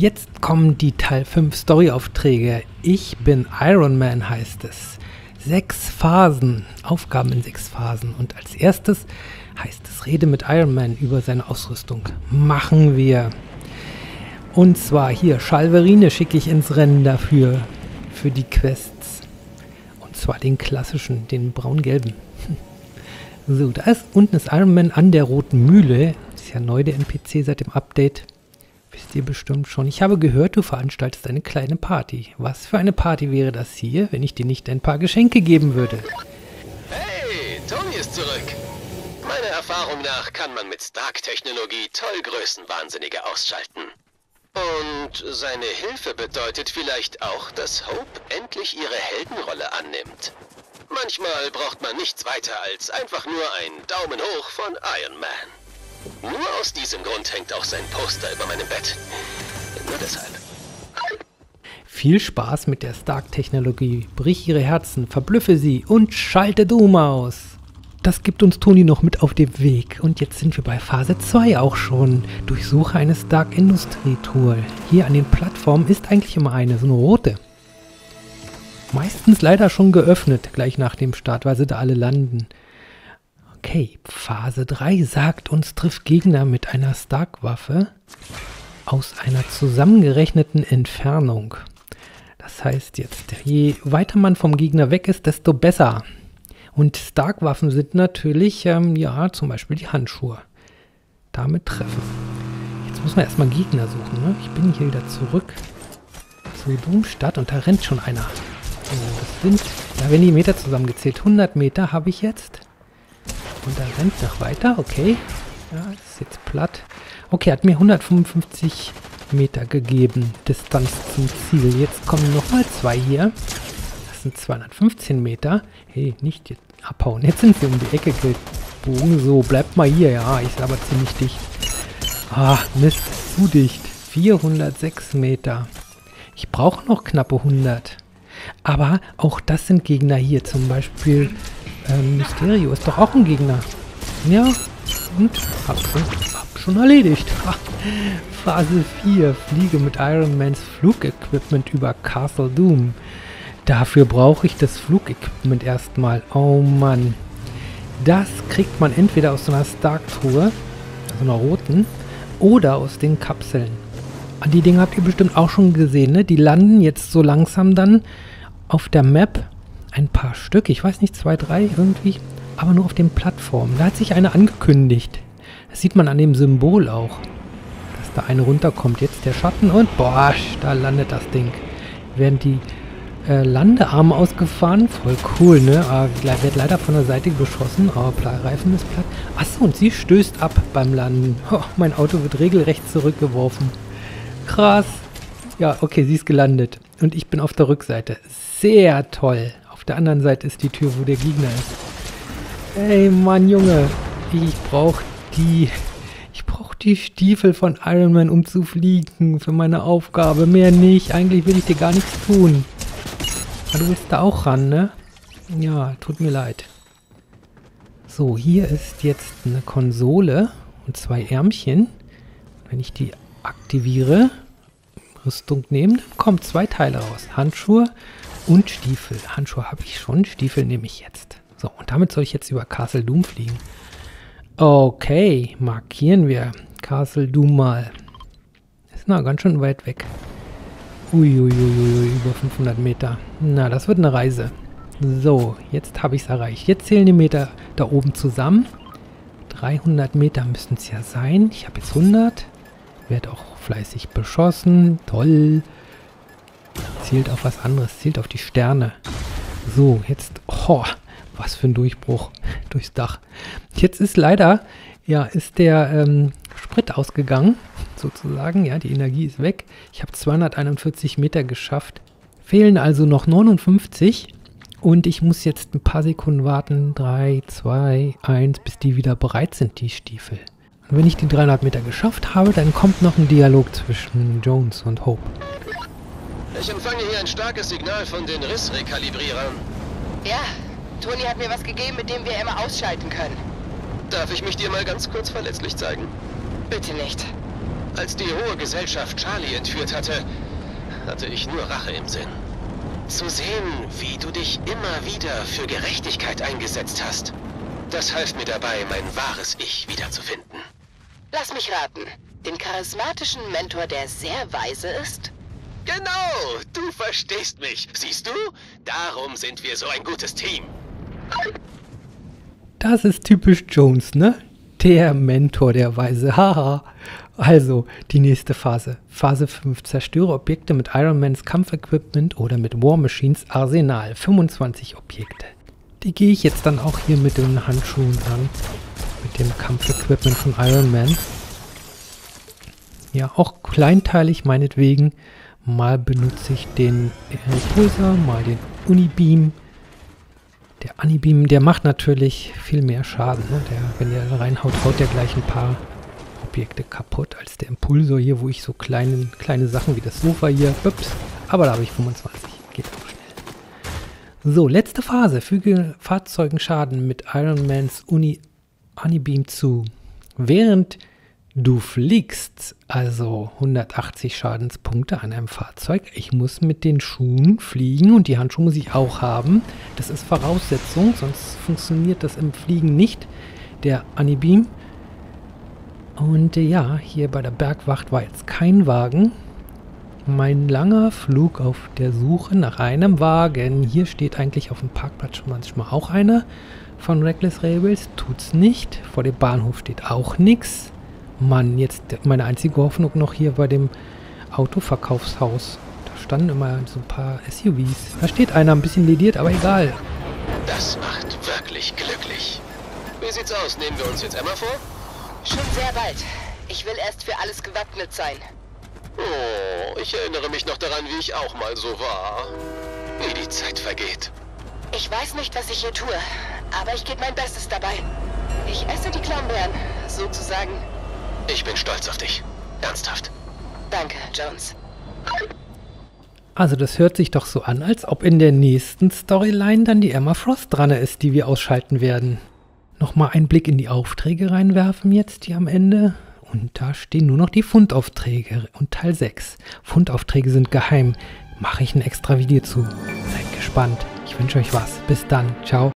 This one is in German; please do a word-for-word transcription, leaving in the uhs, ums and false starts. Jetzt kommen die Teil fünf Story-Aufträge. Ich bin Iron Man heißt es. Sechs Phasen, Aufgaben in sechs Phasen. Und als erstes heißt es, rede mit Iron Man über seine Ausrüstung. Machen wir. Und zwar hier, Schalverine schicke ich ins Rennen dafür, für die Quests. Und zwar den klassischen, den braun-gelben. So, da ist unten ist Iron Man an der Roten Mühle. Das ist ja neu, der N P C seit dem Update. Wisst ihr bestimmt schon. Ich habe gehört, du veranstaltest eine kleine Party. Was für eine Party wäre das hier, wenn ich dir nicht ein paar Geschenke geben würde? Hey, Tony ist zurück. Meiner Erfahrung nach kann man mit Stark-Technologie toll Größenwahnsinnige ausschalten. Und seine Hilfe bedeutet vielleicht auch, dass Hope endlich ihre Heldenrolle annimmt. Manchmal braucht man nichts weiter als einfach nur einen Daumen hoch von Iron Man. Nur aus diesem Grund hängt auch sein Poster über meinem Bett. Nur deshalb. Viel Spaß mit der Stark-Technologie. Brich ihre Herzen, verblüffe sie und schalte Doom aus. Das gibt uns Tony noch mit auf den Weg. Und jetzt sind wir bei Phase zwei auch schon. Durchsuche eine Stark-Industrie-Tour. Hier an den Plattformen ist eigentlich immer eine, so eine rote. Meistens leider schon geöffnet, gleich nach dem Start, weil sie da alle landen. Okay, Phase drei sagt uns, trifft Gegner mit einer Stark-Waffe aus einer zusammengerechneten Entfernung. Das heißt jetzt, je weiter man vom Gegner weg ist, desto besser. Und Stark-Waffen sind natürlich, ähm, ja, zum Beispiel die Handschuhe. Damit treffen. Jetzt muss man erstmal Gegner suchen, ne? Ich bin hier wieder zurück zur Boomstadt und da rennt schon einer. So, das sind, da werden die Meter zusammengezählt. hundert Meter habe ich jetzt. Und da rennt noch weiter, okay. Ja, ist jetzt platt. Okay, hat mir hundertfünfundfünfzig Meter gegeben, Distanz zum Ziel. Jetzt kommen nochmal zwei hier. Das sind zweihundertfünfzehn Meter. Hey, nicht jetzt abhauen. Jetzt sind sie um die Ecke gebogen. So, bleibt mal hier. Ja, ich laber ziemlich dicht. Ah, Mist, zu dicht. vierhundertsechs Meter. Ich brauche noch knappe hundert. Aber auch das sind Gegner hier. Zum Beispiel ähm, Mysterio ist doch auch ein Gegner. Ja, und hab schon, hab schon erledigt. Ha. Phase vier. Fliege mit Iron Mans Flugequipment über Castle Doom. Dafür brauche ich das Flugequipment erstmal. Oh Mann. Das kriegt man entweder aus so einer Stark-Truhe, also einer roten, oder aus den Kapseln. Die Dinge habt ihr bestimmt auch schon gesehen, ne? Die landen jetzt so langsam dann auf der Map. Ein paar Stück, ich weiß nicht, zwei, drei irgendwie, aber nur auf den Plattformen. Da hat sich eine angekündigt. Das sieht man an dem Symbol auch, dass da eine runterkommt. Jetzt der Schatten und boah, da landet das Ding. Während die äh, Landearme ausgefahren, voll cool, ne? Aber wird leider von der Seite geschossen, aber Reifen ist platt. Achso, und sie stößt ab beim Landen. Oh, mein Auto wird regelrecht zurückgeworfen. Krass. Ja, okay, sie ist gelandet. Und ich bin auf der Rückseite. Sehr toll. Auf der anderen Seite ist die Tür, wo der Gegner ist. Ey, Mann, Junge. Ich brauche die... Ich brauche die Stiefel von Iron Man, um zu fliegen. Für meine Aufgabe. Mehr nicht. Eigentlich will ich dir gar nichts tun. Aber du willst da auch ran, ne? Ja, tut mir leid. So, hier ist jetzt eine Konsole und zwei Ärmchen. Wenn ich die aktiviere, Rüstung nehmen, dann kommen zwei Teile raus. Handschuhe und Stiefel. Handschuhe habe ich schon, Stiefel nehme ich jetzt. So, und damit soll ich jetzt über Castle Doom fliegen. Okay, markieren wir Castle Doom mal. Ist noch ganz schön weit weg. Uiuiuiui, ui, ui, über fünfhundert Meter. Na, das wird eine Reise. So, jetzt habe ich es erreicht. Jetzt zählen die Meter da oben zusammen. dreihundert Meter müssen es ja sein. Ich habe jetzt hundert. Wird auch fleißig beschossen. Toll. Zielt auf was anderes. Zielt auf die Sterne. So, jetzt... Oh, was für ein Durchbruch. Durchs Dach. Jetzt ist leider... Ja, ist der ähm, Sprit ausgegangen. Sozusagen. Ja, die Energie ist weg. Ich habe zweihunderteinundvierzig Meter geschafft. Fehlen also noch neunundfünfzig. Und ich muss jetzt ein paar Sekunden warten. drei, zwei, eins, bis die wieder bereit sind, die Stiefel. Und wenn ich die dreihundert Meter geschafft habe, dann kommt noch ein Dialog zwischen Jones und Hope. Ich empfange hier ein starkes Signal von den Rissrekalibrierern. Ja, Tony hat mir was gegeben, mit dem wir Emma ausschalten können. Darf ich mich dir mal ganz kurz verletzlich zeigen? Bitte nicht. Als die hohe Gesellschaft Charlie entführt hatte, hatte ich nur Rache im Sinn. Zu sehen, wie du dich immer wieder für Gerechtigkeit eingesetzt hast, das half mir dabei, mein wahres Ich wiederzufinden. Lass mich raten, den charismatischen Mentor, der sehr weise ist? Genau, du verstehst mich, siehst du? Darum sind wir so ein gutes Team. Das ist typisch Jones, ne? Der Mentor, der Weise, haha. Also, die nächste Phase. Phase fünf. Zerstöre Objekte mit Iron Mans Kampfequipment oder mit War Machines Arsenal. fünfundzwanzig Objekte. Die gehe ich jetzt dann auch hier mit den Handschuhen an. Mit dem Kampfequipment von Iron Man. Ja, auch kleinteilig meinetwegen. Mal benutze ich den Impulsor, mal den Unibeam. Der Unibeam, der macht natürlich viel mehr Schaden. Ne? Der, wenn der reinhaut, haut der gleich ein paar Objekte kaputt als der Impulsor hier, wo ich so kleine, kleine Sachen wie das Sofa hier. Ups, aber da habe ich fünfundzwanzig. Geht auch schnell. So, letzte Phase. Füge Fahrzeugen Schaden mit Iron Mans Uni Unibeam zu. Während du fliegst, also hundertachtzig Schadenspunkte an einem Fahrzeug. Ich muss mit den Schuhen fliegen und die Handschuhe muss ich auch haben. Das ist Voraussetzung, sonst funktioniert das im Fliegen nicht, der Unibeam. Und äh, ja, hier bei der Bergwacht war jetzt kein Wagen. Mein langer Flug auf der Suche nach einem Wagen. Hier steht eigentlich auf dem Parkplatz schon manchmal auch einer von Reckless Rebels. Tut's nicht. Vor dem Bahnhof steht auch nichts. Mann, jetzt meine einzige Hoffnung noch hier bei dem Autoverkaufshaus. Da standen immer so ein paar S U Vs. Da steht einer, ein bisschen lediert, aber egal. Das macht wirklich glücklich. Wie sieht's aus? Nehmen wir uns jetzt Emma vor? Schon sehr bald. Ich will erst für alles gewappnet sein. Oh, ich erinnere mich noch daran, wie ich auch mal so war. Wie die Zeit vergeht. Ich weiß nicht, was ich hier tue, aber ich gebe mein Bestes dabei. Ich esse die Clownbeeren, sozusagen. Ich bin stolz auf dich. Ernsthaft. Danke, Jones. Also das hört sich doch so an, als ob in der nächsten Storyline dann die Emma Frost dran ist, die wir ausschalten werden. Nochmal einen Blick in die Aufträge reinwerfen jetzt hier am Ende. Und da stehen nur noch die Fundaufträge und Teil sechs. Fundaufträge sind geheim. Mache ich ein extra Video zu. Seid gespannt. Ich wünsche euch was. Bis dann. Ciao.